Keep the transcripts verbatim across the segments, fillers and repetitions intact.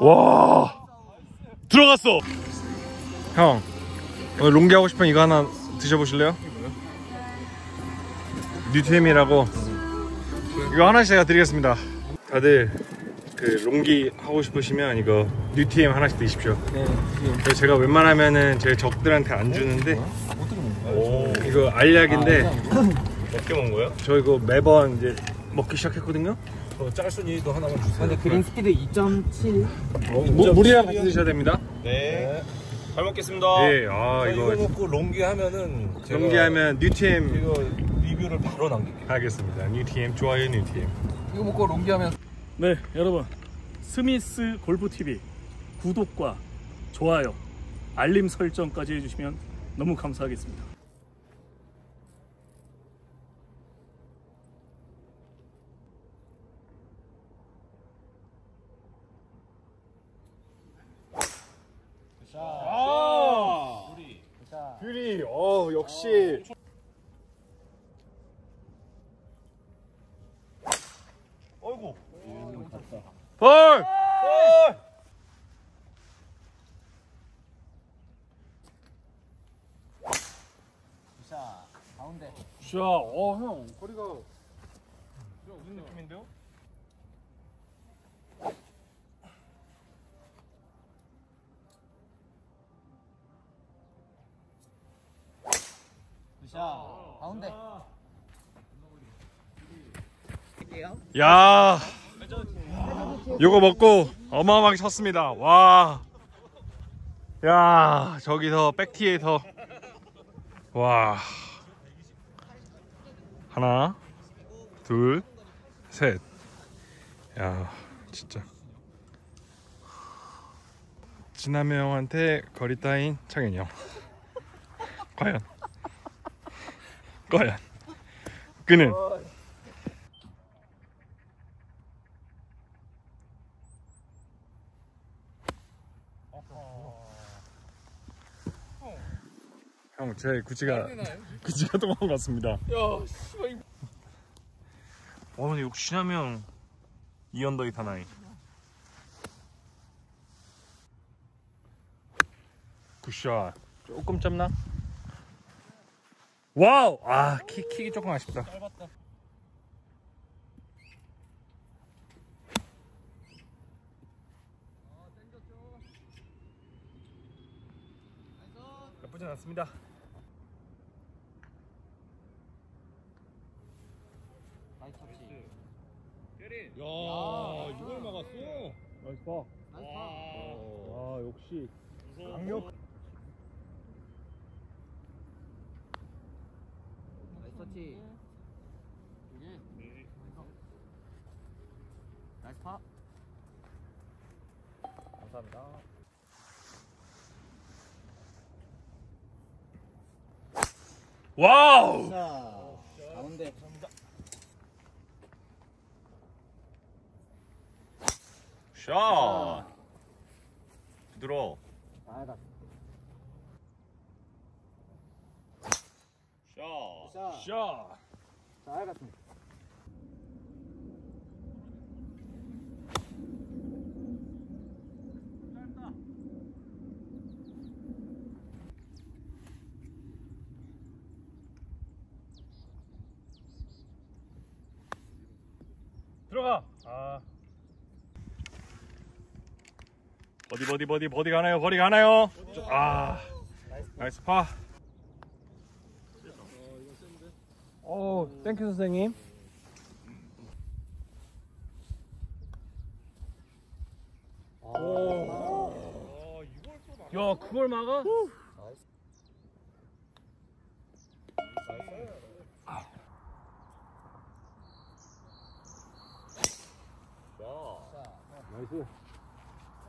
와, 들어갔어. 형, 오늘 롱기 하고 싶은 이거 하나 드셔보실래요? 뉴티엠이라고. 이거 하나씩 제가 드리겠습니다. 다들 그 롱기 하고 싶으시면 이거 뉴티엠 하나씩 드십시오. 네, 제가 웬만하면은 제 적들한테 안 주는데 오, 이거 알약인데. 어떻게 먹은 거예요? 저 이거 매번 이제 먹기 시작했거든요. 어, 짤순이도 하나만 주세요. 근데 그린 스피드 이 점 칠. 어, 뭐, 물이랑 같이 드셔야 됩니다. 네. 잘 먹겠습니다. 예, 아, 이거, 이거 먹고 롱기 하면은 롱기 하면 뉴티엠 이거 리뷰를 바로 남길게요. 알겠습니다. 뉴티엠 좋아요, 뉴티엠. 이거 먹고 롱기 하면. 네, 여러분, 스미스 골프 티비 구독과 좋아요, 알림 설정까지 해주시면 너무 감사하겠습니다. 아, 뷰리. 뷰리. 어, 역시. 어이구. 볼! 볼! 자, 가운데. 자, 어, 형, 거리가 무슨 느낌인데요? 자, 가운데. 야, 요거 먹고 어마어마하게 쳤습니다. 와, 야, 저기서 백티에서 와, 하나, 둘, 셋. 야, 진짜. 진남이 형한테 거리 따인 창현이 형. 과연. 과연 그는 형, 제 구찌가 구찌가 도망간 것 같습니다. 야, 씨발. 와, 근데 욕심이 형 이 언더이 타나이. 굿샷. 조금 짧나? 와우! 아, 키, 킥이 조금 아쉽다. 짧았다. 나쁘지 않았습니다. 나이스 터치. 야, 이걸 막았어. 나이스 파. 나이스 파. 아, 역시 강력. 터치. 나이스 파. 감사합니다. 와우. 가운데. 샷. 부드러워. 샷! 잘 갔습니다. 짧다. 들어가! 아. 버디 버디 버디 버디 가나요? 버디 가나요? 버디. 아, 나이스, 나이스 파. 오, 땡큐 선생님. 오. 오. 야, 그걸 막아? 후. 나이스.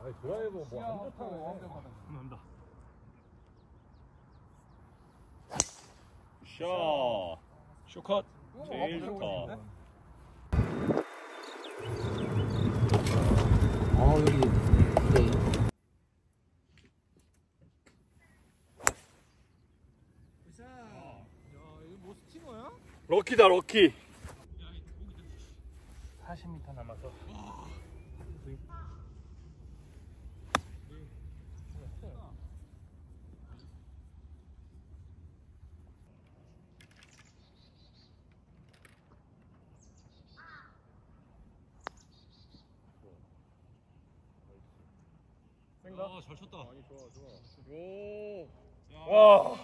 아이, 드라이버 뭐 완벽하네. 완벽하다. 샷. 쇼컷! 제일 좋다. 아, 여기. 자, 야, 이거 뭐 스팅어야? 럭키다, 럭키. 사십 미터 남았어. 생각? 아, 잘 쳤다. 아니, 좋아, 좋아. 오. 와.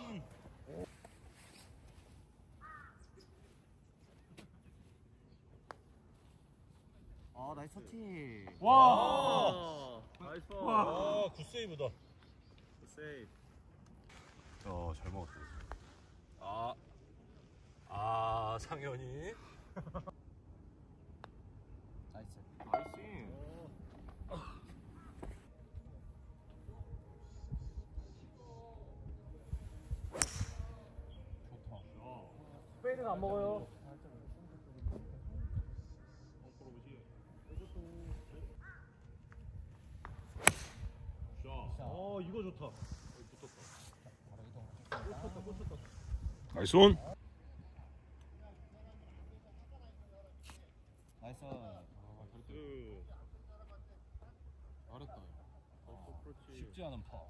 아, 나이스 터치. 와. 나이스. 와, 굿세이브다. 굿세이브. 어, 잘 먹었어. 아. 아, 상현이. 나이스. 나이스. 스페인은 안 먹어요. 어, 이거 좋다. 나이스 온. 나이스. 잘했다. 쉽지 않은 파.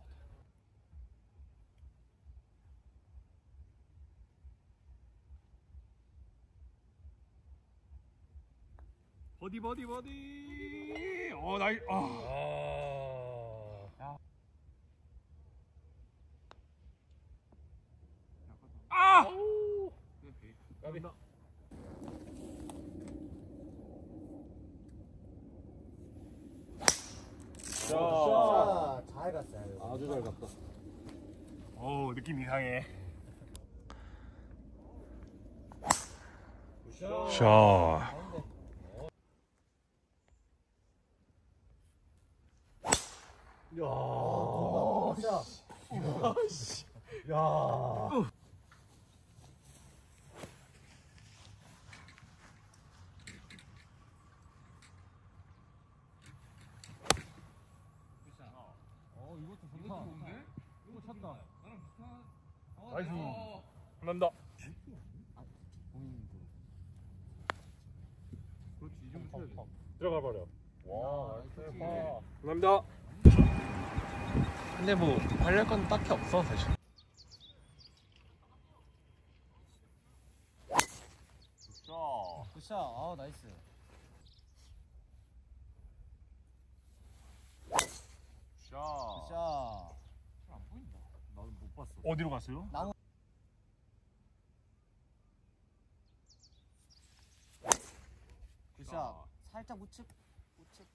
버디 버디 버디. 어, 나이. 아. 아. 아. 가비. 자, 잘 갔어요. 아주 잘 갔다. 어우, 느낌 이상해. 자. 야, 야, 야, 어, 이것도 좋은데? 이거 찼다. 나이스. 감사합니다. 그렇지, 이 정도 쳐야 돼. 들어가 버려. 와, 나이스. 감사합니다. 근데 뭐 발랄 건 딱히 없어 사실. 굿샷. 굿샷. 아, 나이스. 굿샷. 굿샷. 안 보인다. 나도 못 봤어. 어디로 갔어요? 나는... 굿샷. 살짝 우측. 우측.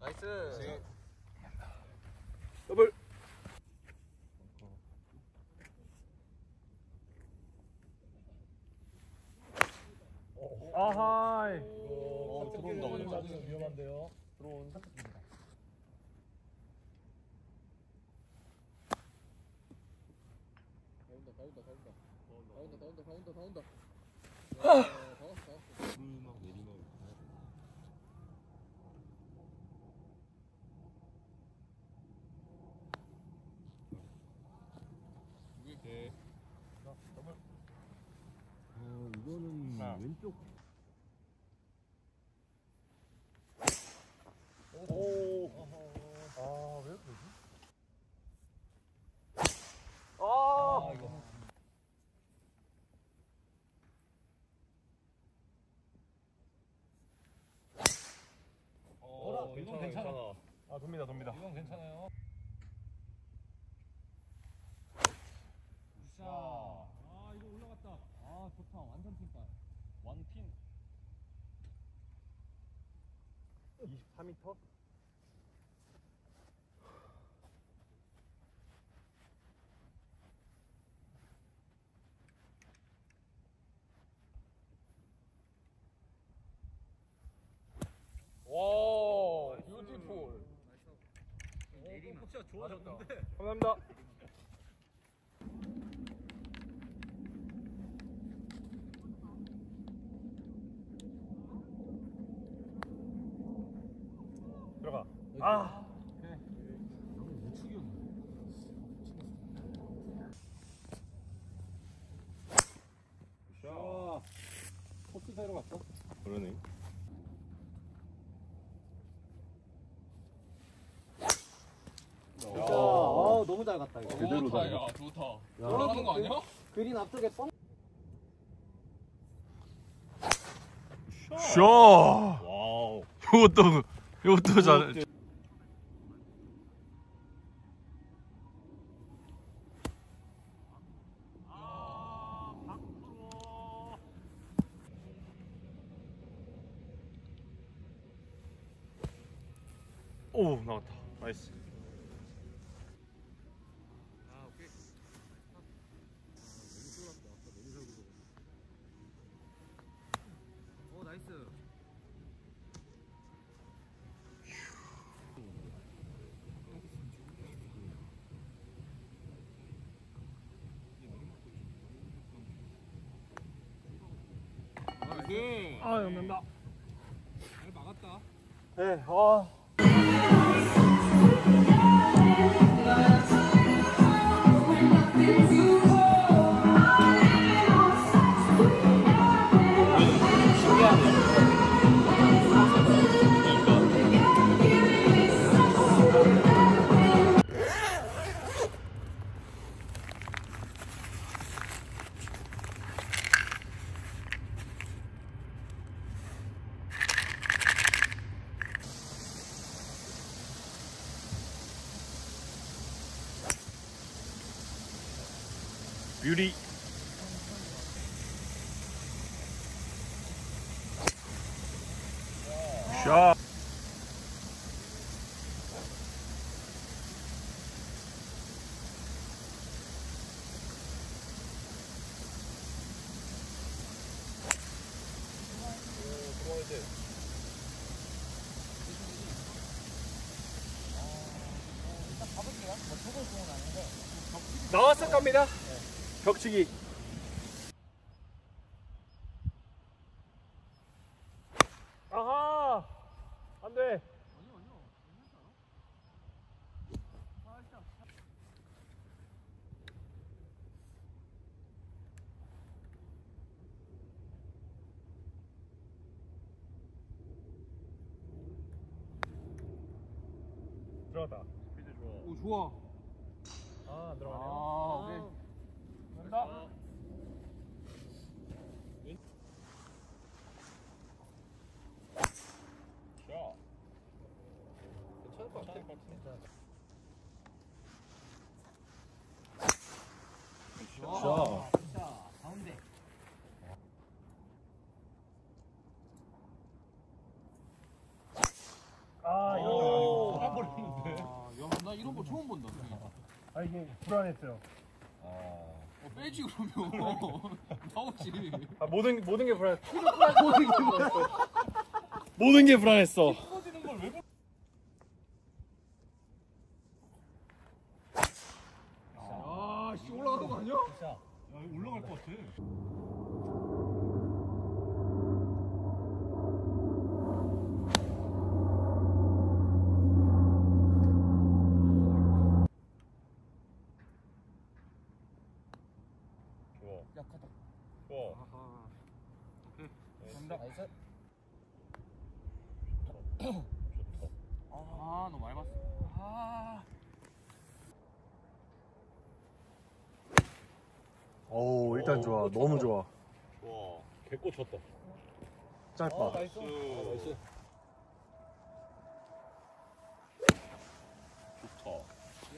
나이스. 더블. 아하이. 오, 들어온다. 위험한데요. 들어온. 가운데, 가운데, 가운데. 가운데, 가운데, 가운데, 가운데. 이거는 왼쪽. 오. 아, 왜 그러지? 아, 이거. 어, 이건 괜찮아. 아, 돕니다, 돕니다. 이건 괜찮아요. 아, 좋다. 완전 핀발. 완핀. 이십사 미터? 와, 뷰티풀. 오, 폭샷 좋아졌는데. 감사합니다. 들어가. 아. 오케이. 너무 우측이었네. 야, 코트 사이로 갔어? 그러네. 야, 아, 너무 잘 갔다. 이거. 어, 제대로 잘 갔다. 야, 좋다. 올라가는 거 아니야? 그린 앞쪽에 뻥. 쇼. 와우. 이것도 이것도 잘. 오, 나왔다. 나이스. 네. 아, 감사합니다. 잘 막았다. 네, 어. 뷰리. 샷. 나왔을 겁니다. 벽치기. 아하! 안 돼. 아니요, 아니요. 살짝. 들어갔다. 스피드 좋아. 오, 좋아. 아, 안 들어가네요. 아, 네. 자, 가운데. 아, 이거 살아버리는데. 야, 나 이런 거 처음 본다. 아, 이게 불안했어요. 아. 어, 빼지 그러면 나오지. 아, 모든 모든 게 불안했어. 모든 게 불안했어. 모든 게 불안했어. 떨어지는 걸 왜 불? 아, 씨, 올라가는 거 아니야? 진짜. 야, 이거 올라갈 것 같아. 약하다. 좋아. 아하. 오케이. 간다. 나이스. 좋다. 아, 너무 많이 봤어. 아. 어우, 일단 오, 좋아. 너무 좋아. 좋아. 개꽃 쳤다. 짧아. 아, 나이스. 아, 나이스. 좋다.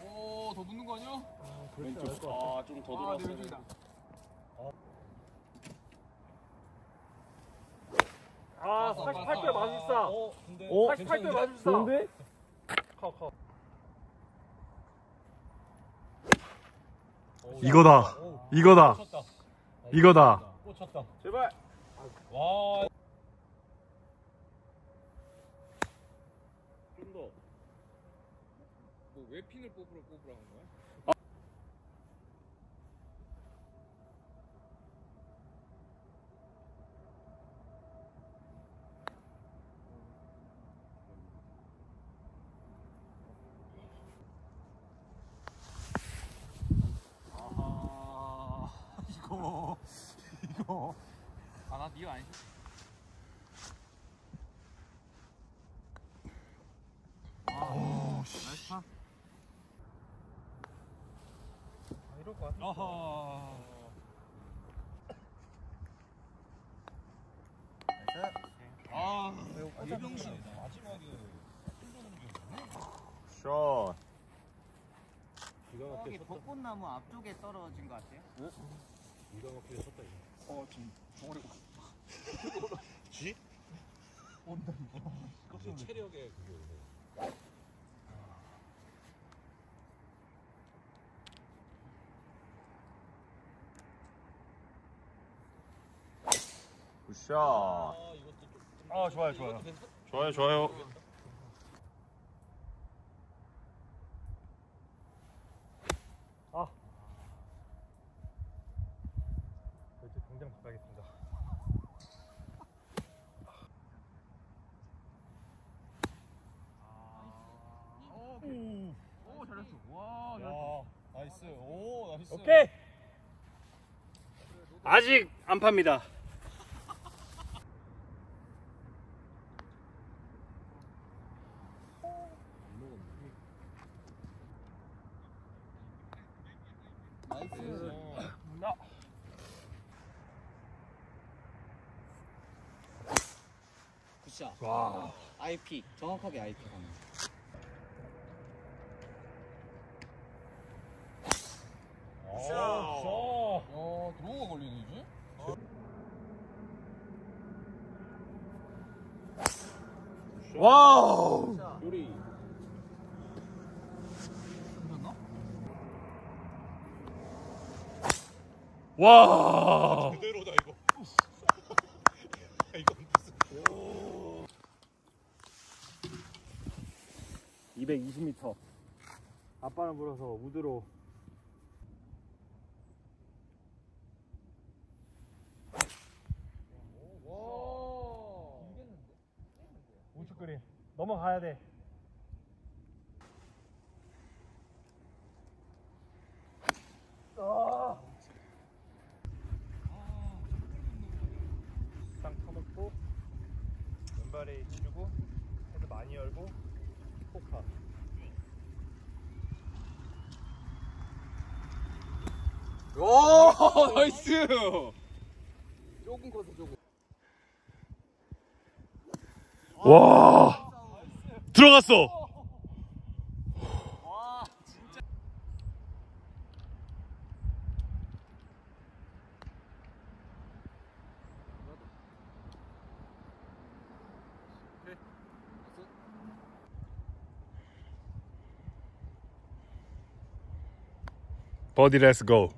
오, 더 붙는 거 아니야? 아, 왼쪽. 아, 좀 더 아, 들어왔어. 네, 아, 아, 사십팔 대 마술사. 어, 근데 사십팔 대 마술사. 좋은데? 카, 카. 이거다. 오, 이거다. 꽂혔다. 이거다. 꽂혔다. 제발. 와. 좀 더. 뭐 왜 핀을 뽑으러 뽑으라는 거야? 이거 아, 나 니가 아니지? 아, 나이스 파. 아, 이럴 것 같은데. 어허. 나이스. 아, 예병신이다. 마지막에 샷. 저기 벚꽃나무 앞쪽에 떨어진 것 같아요? 응? 이거 막히게 쳤다 이거. 어 지금 종아리가 쥐? 온다 이거. 그 체력에 그게 오네. 굿샷. 아, 아 좋아요 좋아요. 좋아요 좋아요. 아. 당장 바꿔야겠습니다. 아, 오케이. 오, 잘했어. 와, 잘했어. 나이스. 오, 나이스. 오케이. 아직 안 팝니다. 나이스. 나. 와. 아이피 정확하게 아이피 가는. 굿샷. 어, 들어오고 걸리네 이제. 와우. 요리. 괜찮나? 와. 그대로다 이거. 이백이십 미터 앞바람 불어서 우드로. 우측 그린 넘어가야 돼. 아! 땅 터먹고 왼발에 치주고 헤드 많이 열고 포카. 오, 나이스. 조금 커서 조금. 와, 들어갔어. 와, 진짜. 버디 렛츠 고.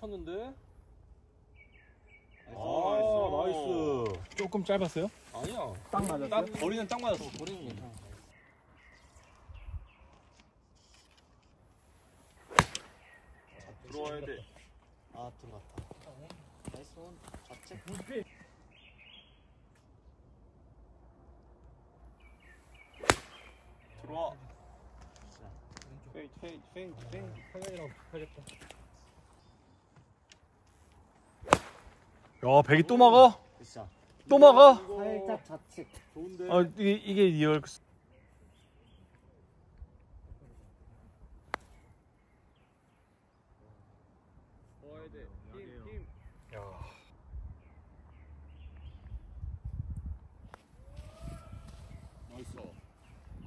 쳤는데? 아, 나이스. 조금 짧았어요? 아니야. 딱 맞았어. 거리는 딱 맞았어. 거리는 괜찮아. 들어와야 돼. 아, 들어갔다. 나이스 온. 자체. 들어와. 페이, 페이, 페이, 페이. 카메라로 하겠다. 야, 백이 또 막아? 또 막아? 살짝 좌측. 좋은데. 아, 이게, 이게 리얼.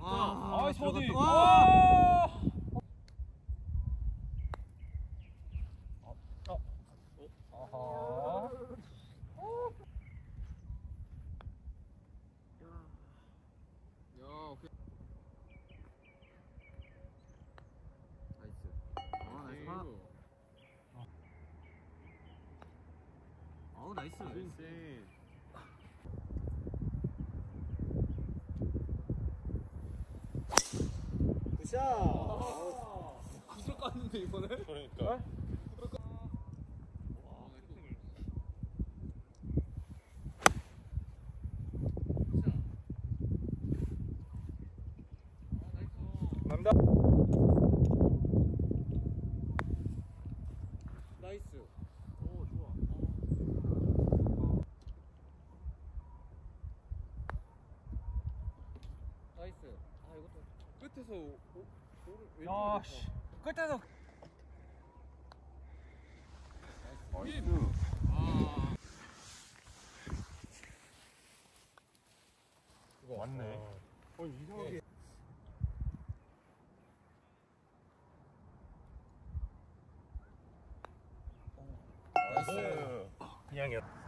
아, 아이 서디. 아! 어. 어. 야. 야, 오케이. 나이스. 아, 나이스. 아우, 나이스. 나이스. 자, 구석 갔는데 이번에? 그러니까. 간다. 나이스. 오, 좋아. 나이스. 아, 이것도. 끝에서 오, 오, 야, 씨. 끝에서 나이스. 아. 이거 왔네. 어, 이상하게. 나이스. 그냥이야. 야.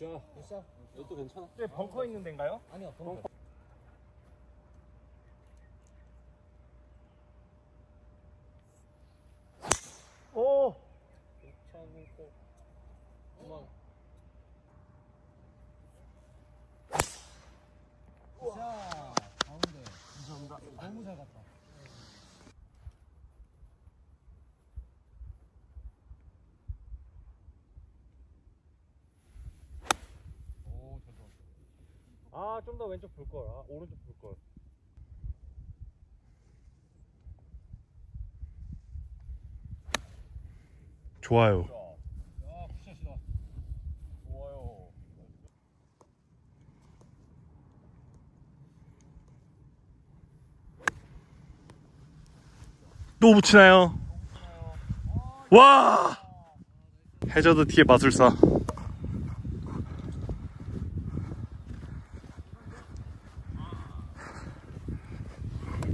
굿샷. 굿샷. 이것도 괜찮아. 네, 벙커 있는 데인가요? 아니요, 벙커. 오! 괜찮고. 도망. 너무 잘 갔다. 오, 잘 들어왔어. 아, 좀 더 왼쪽 볼 걸. 아, 오른쪽 볼 걸. 좋아요. 야, 굿샷이다. 좋아요. 또 붙이나요? 와! 해저드 뒤에 마술사.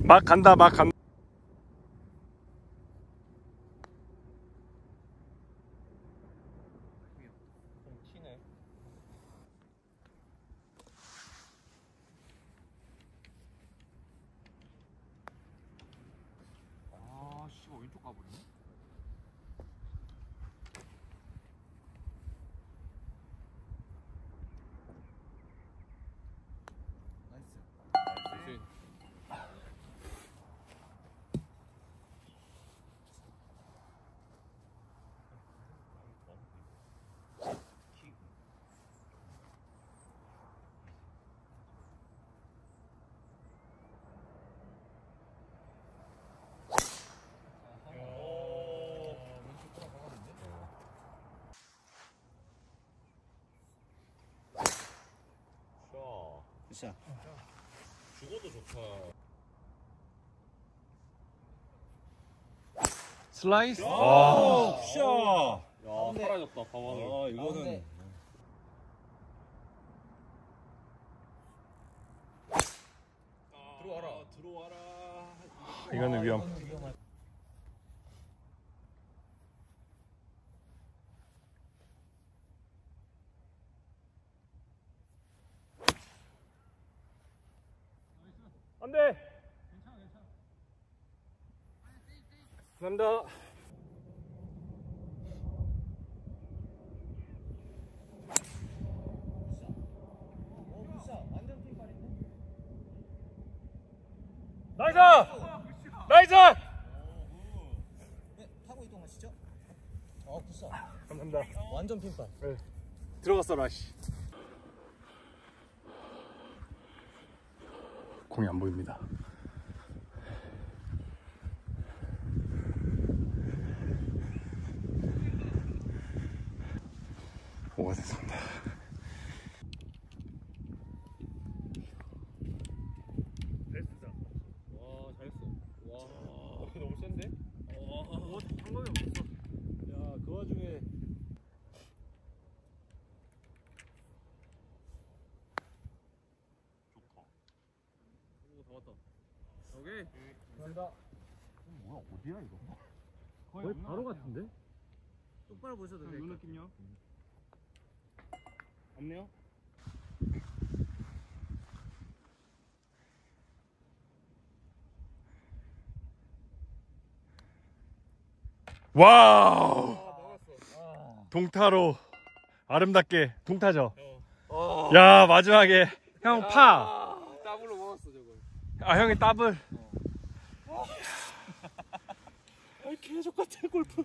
막 간다, 막 간다. 왼쪽 가버리네. 나이스. 나이스. 자, 죽어도 좋다. 슬라이스. 아, 굿샷. 야, 사라졌다. 가방을. 아, 이거는. 아, 들어와라, 들어와라. 아, 이거는 위험. 안 돼! 괜찮아, 괜찮아. 감사합니다. 어, 굿샷. 완전 띵발인데? 나이스! 나이스! 네, 타고 이동하시죠? 어, 굿샷. 감사합니다. 완전 띵발. 네. 들어갔어, 라시. 공이 안 보입니다. 오가 됐습니다. 잘했어. 와, 잘했어. 와, 어깨 너무 센데? 와, 방금에 없었어. 야, 그 와중에. 맞다. 오케이. 간다. 뭐야, 어디야 이거? 거의, 거의 바로 같은데? 똑바로 보셔도 돼요. 무슨 느낌이요? 없네요. 와우. 아, 아. 동타로 아름답게 동타죠. 어. 야, 마지막에 형 야. 파. 아, 형이 더블. 어. 어. 아, 개족같아 골프.